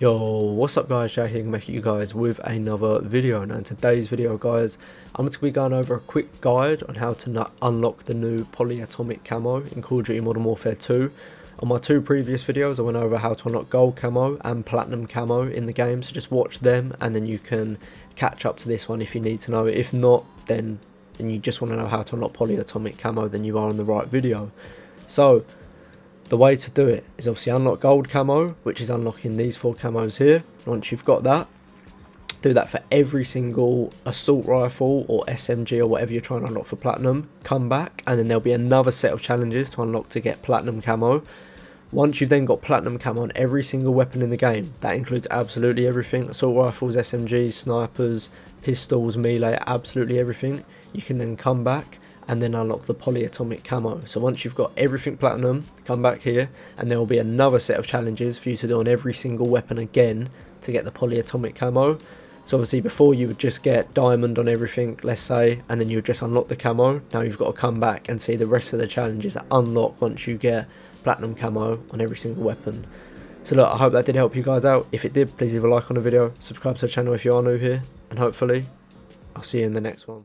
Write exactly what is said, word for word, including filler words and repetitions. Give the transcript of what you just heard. Yo, what's up guys, Jay here, making you guys with another video. And in today's video guys, I'm going to be going over a quick guide on how to not unlock the new polyatomic camo in Call of Duty Modern Warfare two. On my two previous videos I went over how to unlock gold camo and platinum camo in the game, so just watch them and then you can catch up to this one if you need to know it. If not, then and you just want to know how to unlock polyatomic camo, then you are on the right video. So the way to do it is obviously unlock gold camo, which is unlocking these four camos here. Once you've got that, do that for every single assault rifle or S M G or whatever you're trying to unlock for platinum. Come back and then there'll be another set of challenges to unlock to get platinum camo. Once you've then got platinum camo on every single weapon in the game, that includes absolutely everything, assault rifles, S M Gs, snipers, pistols, melee, absolutely everything, you can then come back and then unlock the polyatomic camo. So once you've got everything platinum, come back here and there will be another set of challenges for you to do on every single weapon again to get the polyatomic camo. So obviously before you would just get diamond on everything, let's say, and then you would just unlock the camo. Now you've got to come back and see the rest of the challenges that unlock once you get platinum camo on every single weapon. So look, I hope that did help you guys out. If it did, please leave a like on the video, subscribe to the channel if you are new here, and hopefully I'll see you in the next one.